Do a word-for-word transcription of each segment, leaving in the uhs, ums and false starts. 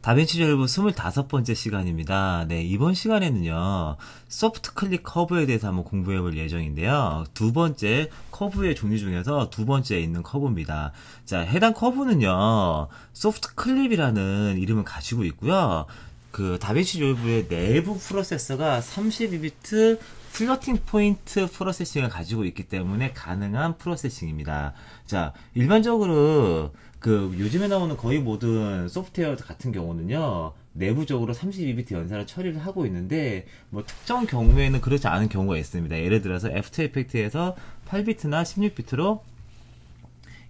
다빈치 리졸브 이십오 번째 시간입니다. 네, 이번 시간에는요, 소프트 클립 커브에 대해서 한번 공부해 볼 예정인데요. 두 번째, 커브의 종류 중에서 두 번째에 있는 커브입니다. 자, 해당 커브는요, 소프트 클립이라는 이름을 가지고 있고요. 그 다빈치 리졸브의 내부 프로세서가 삼십이 비트 플러팅 포인트 프로세싱을 가지고 있기 때문에 가능한 프로세싱입니다. 자, 일반적으로 그 요즘에 나오는 거의 모든 소프트웨어 같은 경우는요, 내부적으로 삼십이 비트 연산을 처리를 하고 있는데, 뭐 특정 경우에는 그렇지 않은 경우가 있습니다. 예를 들어서 애프터 이펙트에서 팔 비트나 십육 비트로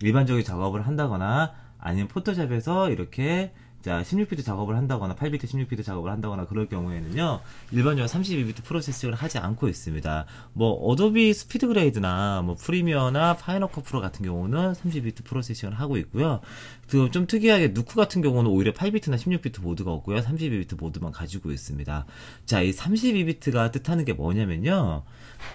일반적인 작업을 한다거나, 아니면 포토샵에서 이렇게 자, 십육 비트 작업을 한다거나 팔 비트, 십육 비트 작업을 한다거나 그럴 경우에는요, 일반적으로 삼십이 비트 프로세싱을 하지 않고 있습니다. 뭐 어도비 스피드 그레이드나 뭐 프리미어나 파이널 컷 프로 같은 경우는 삼십이 비트 프로세싱을 하고 있고요. 그 좀 특이하게 누크 같은 경우는 오히려 팔 비트나 십육 비트 모드가 없고요, 삼십이 비트 모드만 가지고 있습니다. 자, 이 삼십이 비트가 뜻하는 게 뭐냐면요,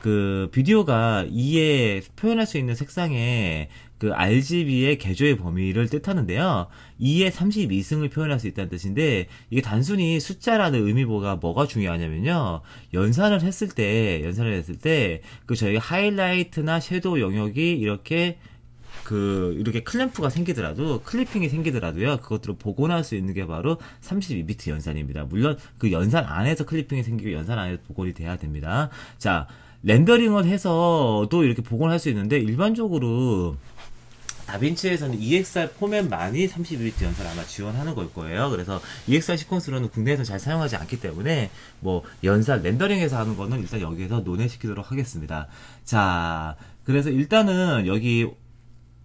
그 비디오가 이에 표현할 수 있는 색상에 그 알지비의 개조의 범위를 뜻하는데요, 이에 삼십이 승을 표현할 수 있다는 뜻인데, 이게 단순히 숫자라는 의미보다 뭐가 중요하냐면요, 연산을 했을 때 연산을 했을 때 그 저희 하이라이트나 섀도우 영역이 이렇게 그 이렇게 클램프가 생기더라도, 클리핑이 생기더라도요, 그것들을 복원할 수 있는 게 바로 삼십이 비트 연산입니다. 물론 그 연산 안에서 클리핑이 생기고 연산 안에서 복원이 돼야 됩니다. 자, 렌더링을 해서도 이렇게 복원할 수 있는데, 일반적으로 다빈치에서는 이엑스알 포맷만이 삼십이 비트 연산을 아마 지원하는 걸 거예요. 그래서 이엑스알 시퀀스로는 국내에서 잘 사용하지 않기 때문에 뭐 연산, 렌더링에서 하는 거는 일단 여기에서 논외시키도록 하겠습니다. 자, 그래서 일단은 여기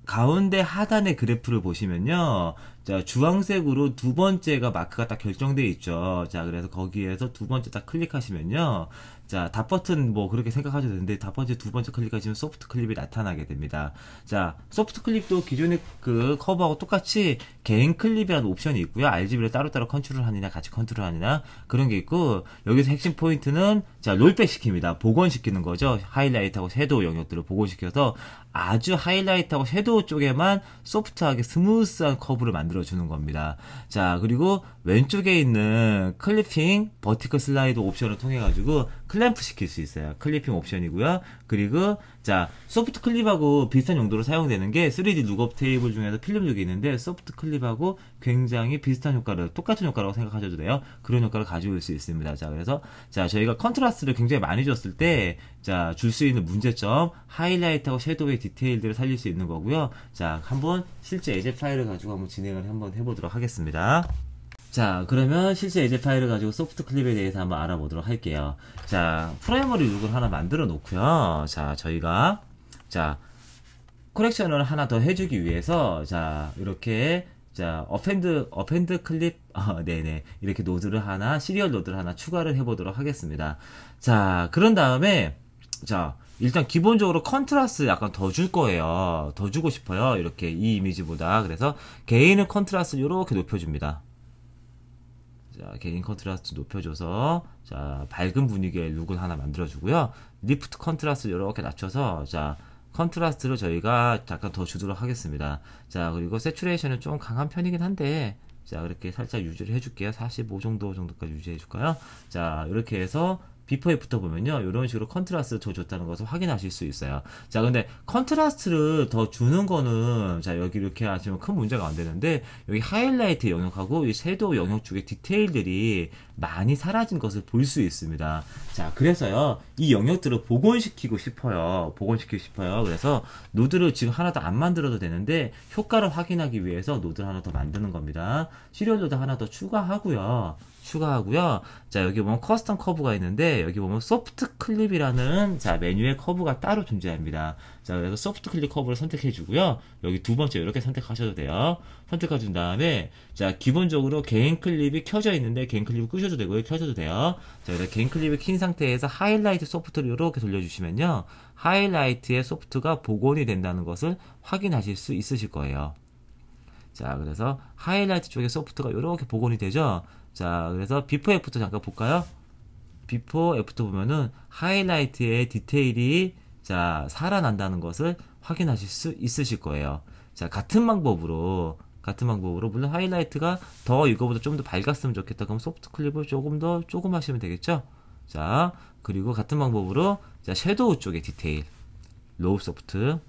가운데 하단의 그래프를 보시면요, 자, 주황색으로 두 번째가 마크가 딱 결정되어 있죠. 자, 그래서 거기에서 두 번째 딱 클릭하시면요, 자, 닷 버튼 뭐 그렇게 생각하셔도 되는데, 닷 버튼 두 번째 클릭하시면 소프트 클립이 나타나게 됩니다. 자, 소프트 클립도 기존의 그 커브하고 똑같이 개인 클립이라는 옵션이 있고요, 알지비를 따로따로 컨트롤 하느냐 같이 컨트롤 하느냐 그런 게 있고, 여기서 핵심 포인트는 자, 롤백 시킵니다. 복원시키는 거죠. 하이라이트하고 섀도우 영역들을 복원시켜서 아주 하이라이트하고 섀도우 쪽에만 소프트하게 스무스한 커브를 만들어 주는 겁니다. 자, 그리고 왼쪽에 있는 클리핑 버티컬 슬라이드 옵션을 통해 가지고 클램프 시킬 수 있어요. 클리핑 옵션이고요. 그리고 자, 소프트 클립하고 비슷한 용도로 사용되는 게 쓰리 디 룩업 테이블 중에서 필름 룩이 있는데, 소프트 클립하고 굉장히 비슷한 효과를, 똑같은 효과라고 생각하셔도 돼요. 그런 효과를 가지고 올 수 있습니다. 자, 그래서 자, 저희가 컨트라스트를 굉장히 많이 줬을 때 자, 줄 수 있는 문제점, 하이라이트하고 섀도우의 디테일들을 살릴 수 있는 거고요. 자, 한번 실제 예제 파일을 가지고 한번 진행을 한번 해보도록 하겠습니다. 자, 그러면 실제 예제 파일을 가지고 소프트 클립에 대해서 한번 알아보도록 할게요. 자, 프라이머리 룩을 하나 만들어 놓고요. 자, 저희가 자, 코렉션을 하나 더 해주기 위해서 자, 이렇게 자, 어펜드 어펜드 클립 어, 네네 이렇게 노드를 하나, 시리얼 노드를 하나 추가를 해보도록 하겠습니다. 자, 그런 다음에 자, 일단 기본적으로 컨트라스트 약간 더 줄 거예요. 더 주고 싶어요, 이렇게 이 이미지보다. 그래서 개인은 컨트라스트 이렇게 높여줍니다. 자, 개인 컨트라스트 높여줘서 자, 밝은 분위기의 룩을 하나 만들어주고요. 리프트 컨트라스트 이렇게 낮춰서 자, 컨트라스트를 저희가 잠깐 더 주도록 하겠습니다. 자, 그리고 세츄레이션은 좀 강한 편이긴 한데 자, 이렇게 살짝 유지를 해줄게요. 사십오 정도 정도까지 유지해줄까요? 자, 이렇게 해서 비포 애프터 보면요, 이런 식으로 컨트라스트 더 줬다는 것을 확인하실 수 있어요. 자, 근데 컨트라스트를 더 주는 거는 자, 여기 이렇게 하시면 큰 문제가 안 되는데, 여기 하이라이트 영역하고 이 섀도우 영역 쪽에 디테일들이 많이 사라진 것을 볼 수 있습니다. 자, 그래서요, 이 영역들을 복원시키고 싶어요. 복원시키고 싶어요. 그래서 노드를 지금 하나 더 안 만들어도 되는데, 효과를 확인하기 위해서 노드를 하나 더 만드는 겁니다. 시리얼 노드 하나 더 추가하고요. 추가하고요. 자, 여기 보면 커스텀 커브가 있는데, 여기 보면 소프트 클립이라는 자, 메뉴의 커브가 따로 존재합니다. 자, 그래서 소프트 클립 커브를 선택해 주고요. 여기 두 번째 이렇게 선택하셔도 돼요. 선택해 준 다음에 자, 기본적으로 개인 클립이 켜져 있는데, 개인 클립을 끄셔도 되고요, 켜셔도 돼요. 자, 그래서 개인 클립을 킨 상태에서 하이라이트 소프트를 이렇게 돌려주시면요, 하이라이트의 소프트가 복원이 된다는 것을 확인하실 수 있으실 거예요. 자, 그래서 하이라이트 쪽에 소프트가 이렇게 복원이 되죠. 자, 그래서 비포 애프터 잠깐 볼까요? 비포 애프터 보면은 하이라이트의 디테일이 자, 살아난다는 것을 확인하실 수 있으실 거예요. 자, 같은 방법으로 같은 방법으로, 물론 하이라이트가 더 이거보다 좀 더 밝았으면 좋겠다 그럼 소프트 클립을 조금 더 조금 하시면 되겠죠. 자, 그리고 같은 방법으로 자 섀도우 쪽의 디테일 로우 소프트,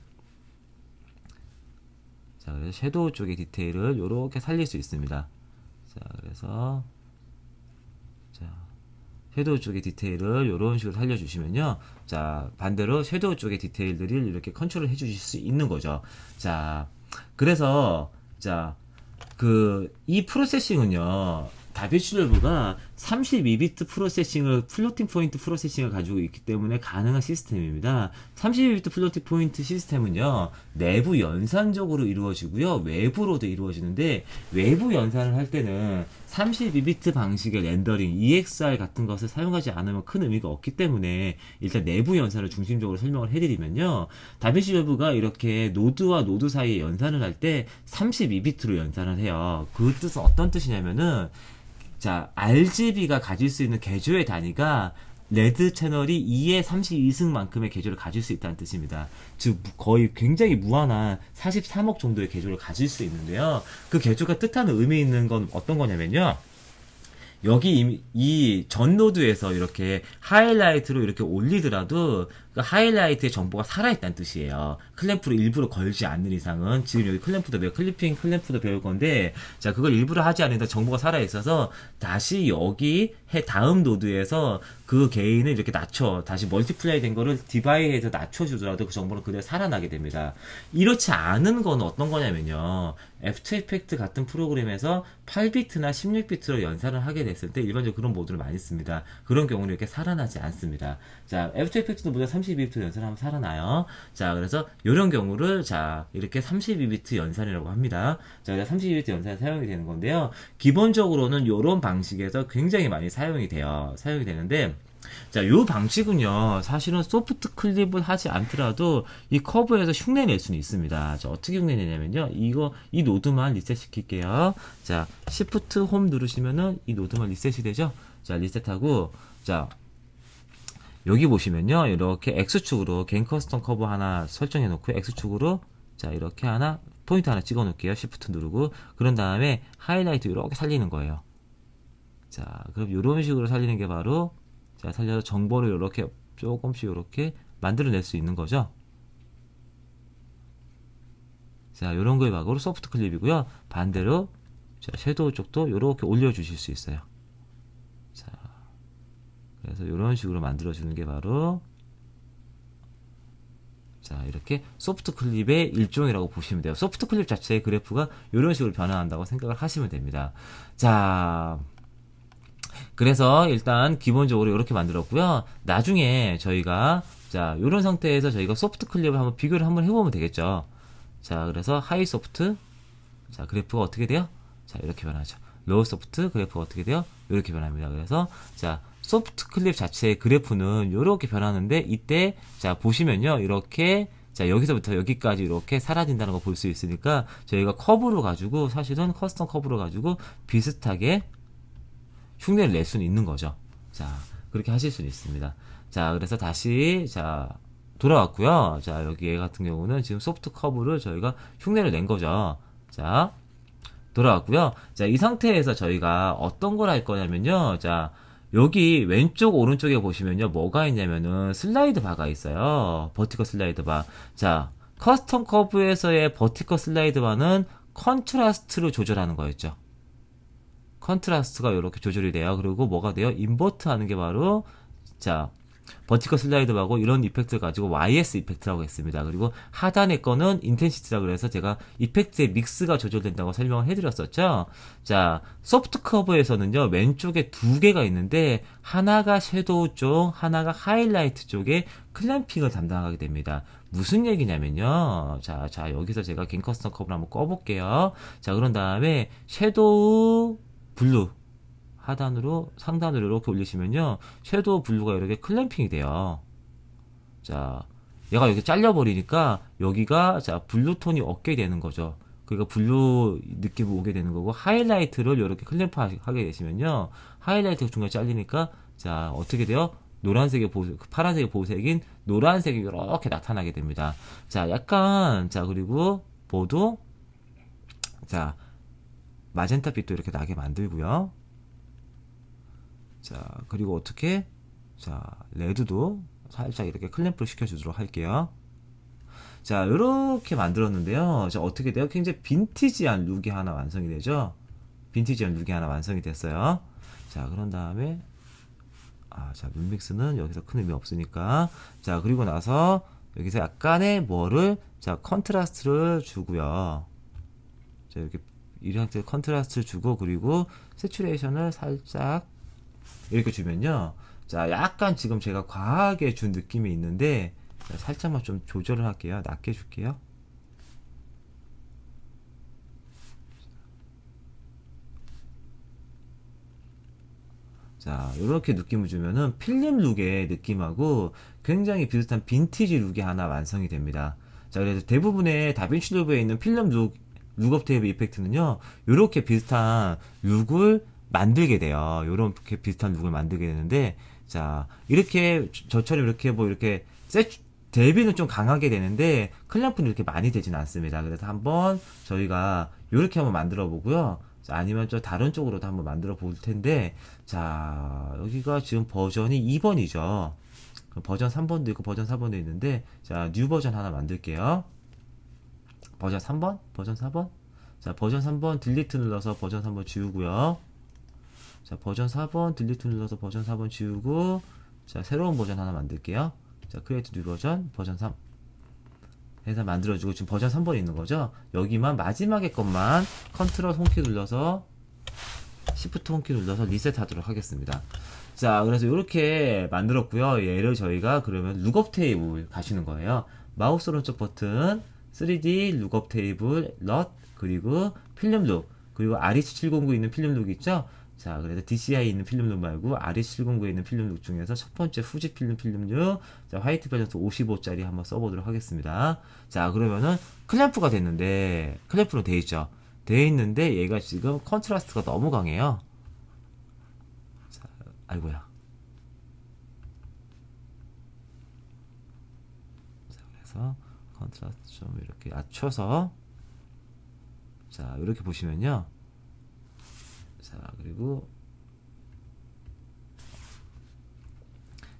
자 그래서 섀도우 쪽의 디테일을 요렇게 살릴 수 있습니다. 자 그래서 자 섀도우 쪽의 디테일을 요런 식으로 살려주시면요, 자 반대로 섀도우 쪽의 디테일들을 이렇게 컨트롤 해주실 수 있는 거죠. 자 그래서 자 그 이 프로세싱은요, 다빈치 리졸브가 삼십이 비트 프로세싱을, 플로팅 포인트 프로세싱을 가지고 있기 때문에 가능한 시스템입니다. 삼십이 비트 플로팅 포인트 시스템은요, 내부 연산적으로 이루어지고요, 외부로도 이루어지는데, 외부 연산을 할 때는 삼십이 비트 방식의 렌더링, 이엑스알 같은 것을 사용하지 않으면 큰 의미가 없기 때문에 일단 내부 연산을 중심적으로 설명을 해드리면요, 다빈치 리졸브가 이렇게 노드와 노드 사이에 연산을 할 때 삼십이 비트로 연산을 해요. 그 뜻은 어떤 뜻이냐면은, 자 알지비가 가질 수 있는 개조의 단위가 레드 채널이 이의 삼십이 승만큼의 개조를 가질 수 있다는 뜻입니다. 즉 거의 굉장히 무한한 사십삼억 정도의 개조를 가질 수 있는데요, 그 개조가 뜻하는 의미 있는 건 어떤 거냐면요, 여기 이 전 노드에서 이렇게 하이라이트로 이렇게 올리더라도 그 하이라이트의 정보가 살아있다는 뜻이에요. 클램프로 일부러 걸지 않는 이상은, 지금 여기 클램프도 배울, 클리핑 클램프도 배울 건데, 자 그걸 일부러 하지 않는다, 정보가 살아있어서 다시 여기 해 다음 노드에서 그 개인을 이렇게 낮춰, 다시 멀티플라이 된 거를 디바이에서 낮춰주더라도 그 정보는 그대로 살아나게 됩니다. 이렇지 않은 건 어떤 거냐면요, 애프터 이펙트 같은 프로그램에서 팔 비트나 십육 비트로 연산을 하게 됐을 때 일반적으로 그런 모드를 많이 씁니다. 그런 경우는 이렇게 살아나지 않습니다. 자 애프터 이펙트도 무려 삼십이 비트 연산하면 살아나요. 자 그래서 이런 경우를 자 이렇게 삼십이 비트 연산이라고 합니다. 자 삼십이 비트 연산이 사용이 되는 건데요, 기본적으로는 이런 방식에서 굉장히 많이 사용이 돼요. 사용이 되는데, 자, 요 방식은요, 사실은 소프트 클립을 하지 않더라도 이 커브에서 흉내 낼 수는 있습니다. 자, 어떻게 흉내 내냐면요, 이거, 이 노드만 리셋 시킬게요. 자, 시프트 홈 누르시면은 이 노드만 리셋이 되죠? 자, 리셋하고, 자, 여기 보시면요, 이렇게 X축으로 겐 커스텀 커브 하나 설정해 놓고, X축으로, 자, 이렇게 하나, 포인트 하나 찍어 놓을게요. 시프트 누르고, 그런 다음에 하이라이트 이렇게 살리는 거예요. 자, 그럼 요런 식으로 살리는 게 바로, 자, 살려서 정보를 이렇게 조금씩 이렇게 만들어낼 수 있는 거죠. 자, 요런 거의 막으로 소프트 클립이고요. 반대로, 자, 섀도우 쪽도 요렇게 올려주실 수 있어요. 자, 그래서 요런 식으로 만들어주는 게 바로, 자, 이렇게 소프트 클립의 일종이라고 보시면 돼요. 소프트 클립 자체의 그래프가 요런 식으로 변화한다고 생각을 하시면 됩니다. 자, 그래서 일단 기본적으로 이렇게 만들었고요. 나중에 저희가 자 이런 상태에서 저희가 소프트 클립을 한번 비교를 한번 해보면 되겠죠. 자 그래서 하이 소프트, 자 그래프가 어떻게 돼요? 자 이렇게 변하죠. 로우 소프트 그래프가 어떻게 돼요? 이렇게 변합니다. 그래서 자 소프트 클립 자체의 그래프는 이렇게 변하는데, 이때 자 보시면요, 이렇게 자 여기서부터 여기까지 이렇게 사라진다는 거 볼 수 있으니까, 저희가 커브로 가지고, 사실은 커스텀 커브로 가지고 비슷하게 흉내를 낼 수는 있는 거죠. 자, 그렇게 하실 수는 있습니다. 자, 그래서 다시, 자, 돌아왔고요. 자, 여기 얘 같은 경우는 지금 소프트 커브를 저희가 흉내를 낸 거죠. 자, 돌아왔고요. 자, 이 상태에서 저희가 어떤 걸 할 거냐면요. 자, 여기 왼쪽 오른쪽에 보시면요, 뭐가 있냐면은 슬라이드 바가 있어요. 버티컬 슬라이드 바. 자, 커스텀 커브에서의 버티컬 슬라이드 바는 컨트라스트로 조절하는 거였죠. 컨트라스트가 이렇게 조절이 돼요. 그리고 뭐가 돼요? 인버트 하는 게 바로 자 버티컬 슬라이드 바고, 이런 이펙트를 가지고 와이에스 이펙트라고 했습니다. 그리고 하단의 거는 인텐시티라 그래서 제가 이펙트의 믹스가 조절된다고 설명을 해드렸었죠. 자 소프트 커브에서는요, 왼쪽에 두 개가 있는데 하나가 섀도우 쪽, 하나가 하이라이트 쪽에 클램핑을 담당하게 됩니다. 무슨 얘기냐면요, 자, 자 여기서 제가 겐 커스텀 커브를 한번 꺼볼게요. 자 그런 다음에 섀도우 블루 하단으로 상단으로 이렇게 올리시면요, 섀도우 블루가 이렇게 클램핑이 돼요. 자 얘가 이렇게 잘려버리니까 여기가 자 블루톤이 없게 되는 거죠. 그러니까 블루 느낌이 오게 되는 거고, 하이라이트를 이렇게 클램프 하게 되시면요, 하이라이트가 중간에 잘리니까 자 어떻게 돼요? 노란색의 보색, 파란색의 보색인 노란색이 이렇게 나타나게 됩니다. 자 약간 자 그리고 보도 자 마젠타빛도 이렇게 나게 만들고요. 자, 그리고 어떻게, 자, 레드도 살짝 이렇게 클램프를 시켜주도록 할게요. 자, 이렇게 만들었는데요. 자, 어떻게 돼요? 굉장히 빈티지한 룩이 하나 완성이 되죠. 빈티지한 룩이 하나 완성이 됐어요. 자, 그런 다음에 아, 자, 룬믹스는 여기서 큰 의미 없으니까. 자, 그리고 나서 여기서 약간의 뭐를, 자, 컨트라스트를 주고요. 자, 이렇게 이 상태로 컨트라스트를 주고, 그리고 세츄레이션을 살짝 이렇게 주면요. 자, 약간 지금 제가 과하게 준 느낌이 있는데, 자, 살짝만 좀 조절을 할게요. 낮게 줄게요. 자, 이렇게 느낌을 주면은 필름 룩의 느낌하고 굉장히 비슷한 빈티지 룩이 하나 완성이 됩니다. 자, 그래서 대부분의 다빈치 리solve에 있는 필름 룩, 룩업 테이블 이펙트는요, 이렇게 비슷한 룩을 만들게 돼요. 이렇게 비슷한 룩을 만들게 되는데, 자, 이렇게 저처럼 이렇게 뭐 이렇게 세츄, 대비는 좀 강하게 되는데 클램프는 이렇게 많이 되진 않습니다. 그래서 한번 저희가 이렇게 한번 만들어 보고요. 아니면 저 다른 쪽으로도 한번 만들어 볼 텐데, 자, 여기가 지금 버전이 이 번이죠. 버전 삼 번도 있고 버전 사 번도 있는데, 자, 뉴 버전 하나 만들게요. 버전 삼 번? 버전 사 번? 자, 버전 삼 번 딜리트 눌러서 버전 삼 번 지우고요. 자, 버전 사 번 딜리트 눌러서 버전 사 번 지우고, 자, 새로운 버전 하나 만들게요. 자, 크리에이트 뉴 버전, 버전 삼. 해서 만들어주고, 지금 버전 삼 번이 있는 거죠. 여기만 마지막에 것만 컨트롤 홈키 눌러서 시프트 홈키 눌러서 리셋하도록 하겠습니다. 자, 그래서 이렇게 만들었고요. 얘를 저희가 그러면 룩업 테이블 가시는 거예요. 마우스 오른쪽 버튼, 쓰리디 룩업 테이블, 럿, 그리고 필름 룩, 그리고 알이씨 칠공구 있는 필름 룩 있죠. 자, 그래서 디씨아이 있는 필름룩 말고 알이씨 칠공구에 있는 필름룩 중에서 첫 번째 후지필름 필름룩, 자, 화이트 밸런스 오십오짜리 한번 써보도록 하겠습니다. 자, 그러면은 클램프가 됐는데, 클램프로 돼 있죠. 돼 있는데 얘가 지금 컨트라스트가 너무 강해요. 자, 아이고야. 자, 그래서 컨트라스트 좀 이렇게 낮춰서, 자, 이렇게 보시면요. 자, 그리고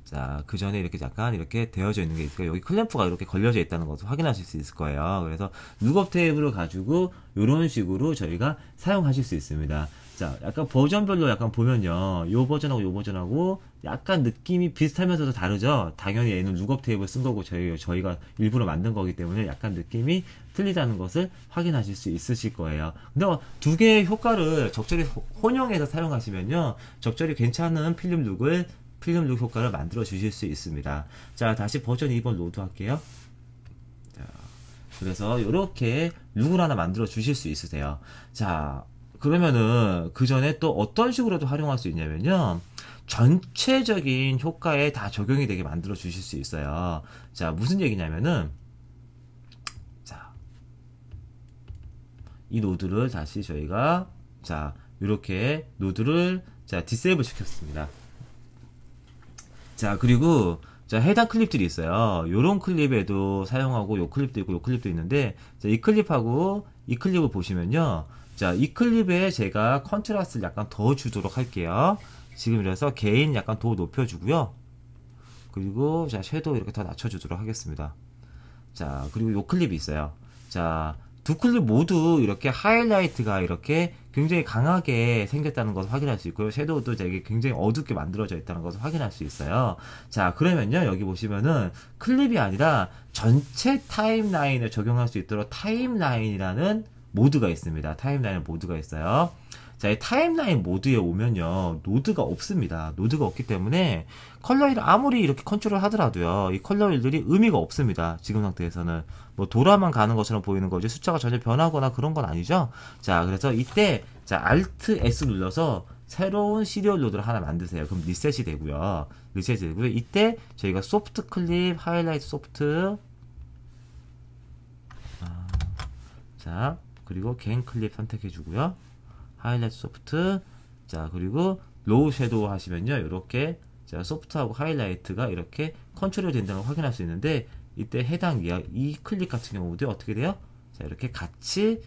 자, 그 전에 이렇게 약간 이렇게 되어져 있는 게 있으니까 여기 클램프가 이렇게 걸려져 있다는 것을 확인하실 수 있을 거예요. 그래서 룩업 테이블을 가지고 이런 식으로 저희가 사용하실 수 있습니다. 자, 약간 버전별로 약간 보면요, 요 버전하고 요 버전하고 약간 느낌이 비슷하면서도 다르죠. 당연히 얘는 룩업 테이블 쓴 거고 저희, 저희가 일부러 만든 거기 때문에 약간 느낌이 틀리다는 것을 확인하실 수 있으실 거예요. 근데 두 개의 효과를 적절히 혼용해서 사용하시면요, 적절히 괜찮은 필름 룩을 필름 룩 효과를 만들어 주실 수 있습니다. 자, 다시 버전 이 번 로드 할게요. 자, 그래서 이렇게 룩을 하나 만들어 주실 수 있으세요. 자, 그러면은 그 전에 또 어떤 식으로도 활용할 수 있냐면요, 전체적인 효과에 다 적용이 되게 만들어 주실 수 있어요. 자, 무슨 얘기냐면은, 자, 이 노드를 다시 저희가, 자, 이렇게 노드를, 자, 디세이블 시켰습니다. 자, 그리고 자, 해당 클립들이 있어요. 요런 클립에도 사용하고, 요 클립도 있고 요 클립도 있는데, 자, 이 클립하고 이 클립을 보시면요, 자, 이 클립에 제가 컨트라스트를 약간 더 주도록 할게요. 지금 이래서 게인 약간 더 높여주고요. 그리고 자, 섀도우 이렇게 더 낮춰주도록 하겠습니다. 자, 그리고 요 클립이 있어요. 자, 두 클립 모두 이렇게 하이라이트가 이렇게 굉장히 강하게 생겼다는 것을 확인할 수 있고요. 섀도우도 되게 굉장히 어둡게 만들어져 있다는 것을 확인할 수 있어요. 자, 그러면요, 여기 보시면은 클립이 아니라 전체 타임라인을 적용할 수 있도록 타임라인이라는 모드가 있습니다. 타임라인 모드가 있어요. 자, 이 타임라인 모드에 오면요, 노드가 없습니다. 노드가 없기 때문에 컬러를 아무리 이렇게 컨트롤 하더라도요, 이 컬러들이 의미가 없습니다. 지금 상태에서는 뭐 돌아만 가는 것처럼 보이는 거지 숫자가 전혀 변하거나 그런 건 아니죠. 자, 그래서 이때 자, Alt S 눌러서 새로운 시리얼 노드를 하나 만드세요. 그럼 리셋이 되고요. 리셋이 되고요. 이때 저희가 소프트 클립, 하이라이트 소프트, 아, 자, 그리고 겐 클립 선택해 주고요. 하이라이트 소프트, 자, 그리고 로우 섀도우 하시면요, 이렇게 자, 소프트하고 하이라이트가 이렇게 컨트롤 된다는 걸 확인할 수 있는데, 이때 해당 이 클립 같은 경우도 어떻게 돼요? 자, 이렇게 같이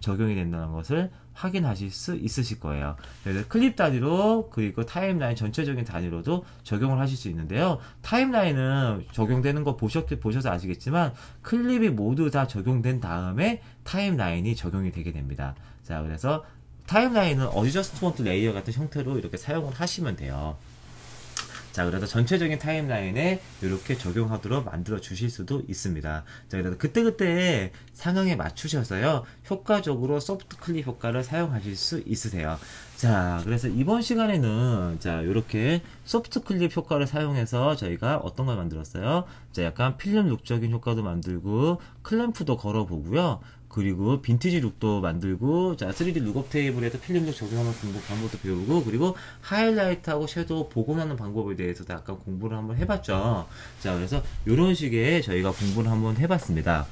적용이 된다는 것을 확인하실 수 있으실 거예요. 그래서 클립 단위로 그리고 타임라인 전체적인 단위로도 적용을 하실 수 있는데요. 타임라인은 적용되는 거 보셨, 보셔서 아시겠지만 클립이 모두 다 적용된 다음에 타임라인이 적용이 되게 됩니다. 자, 그래서 타임라인은 어드저스트먼트 레이어 같은 형태로 이렇게 사용을 하시면 돼요. 자, 그래서 전체적인 타임라인에 이렇게 적용하도록 만들어 주실 수도 있습니다. 자, 그래서 그때그때 상황에 맞추셔서요, 효과적으로 소프트 클립 효과를 사용하실 수 있으세요. 자, 그래서 이번 시간에는 자, 이렇게 소프트 클립 효과를 사용해서 저희가 어떤 걸 만들었어요? 자, 약간 필름 룩적인 효과도 만들고 클램프도 걸어보고요. 그리고 빈티지 룩도 만들고, 자, 쓰리디 룩업 테이블에서 필름 룩 적용하는 방법, 방법도 배우고, 그리고 하이라이트하고 섀도우 복원하는 방법에 대해서도 아까 공부를 한번 해봤죠. 자, 그래서 이런 식의 저희가 공부를 한번 해봤습니다.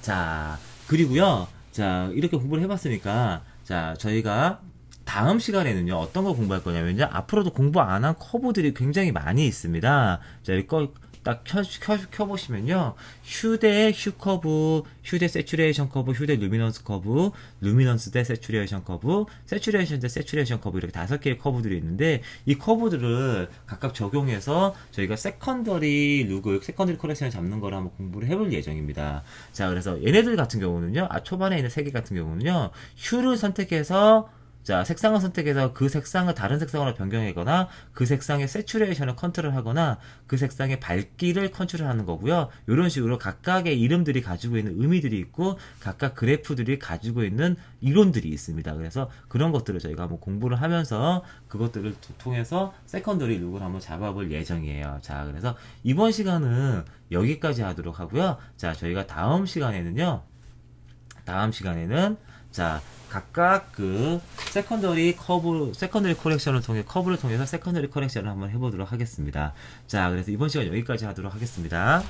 자, 그리고요, 자, 이렇게 공부를 해봤으니까, 자, 저희가 다음 시간에는요, 어떤 거 공부할 거냐면요, 앞으로도 공부 안 한 커브들이 굉장히 많이 있습니다. 자, 이거 딱 켜, 켜, 켜보시면요, 휴대 휴커브, 휴대 세츄레이션 커브, 휴대 루미넌스 커브, 루미넌스 대 세츄레이션 커브, 세츄레이션 대 세츄레이션 커브, 이렇게 다섯 개의 커브들이 있는데, 이 커브들을 각각 적용해서 저희가 세컨더리 룩을, 세컨더리 컬렉션을 잡는 거를 한번 공부를 해볼 예정입니다. 자, 그래서 얘네들 같은 경우는요, 아, 초반에 있는 세 개 같은 경우는요, 휴를 선택해서, 자, 색상을 선택해서 그 색상을 다른 색상으로 변경하거나, 그 색상의 세츄레이션을 컨트롤 하거나, 그 색상의 밝기를 컨트롤 하는 거고요. 이런 식으로 각각의 이름들이 가지고 있는 의미들이 있고, 각각 그래프들이 가지고 있는 이론들이 있습니다. 그래서 그런 것들을 저희가 한번 공부를 하면서 그것들을 통해서 세컨더리 룩을 한번 잡아볼 예정이에요. 자, 그래서 이번 시간은 여기까지 하도록 하고요. 자, 저희가 다음 시간에는요, 다음 시간에는 자, 각각 그 세컨더리 커브, 세컨더리 컬렉션을 통해 커브를 통해서 세컨더리 컬렉션을 한번 해보도록 하겠습니다. 자, 그래서 이번 시간 여기까지 하도록 하겠습니다.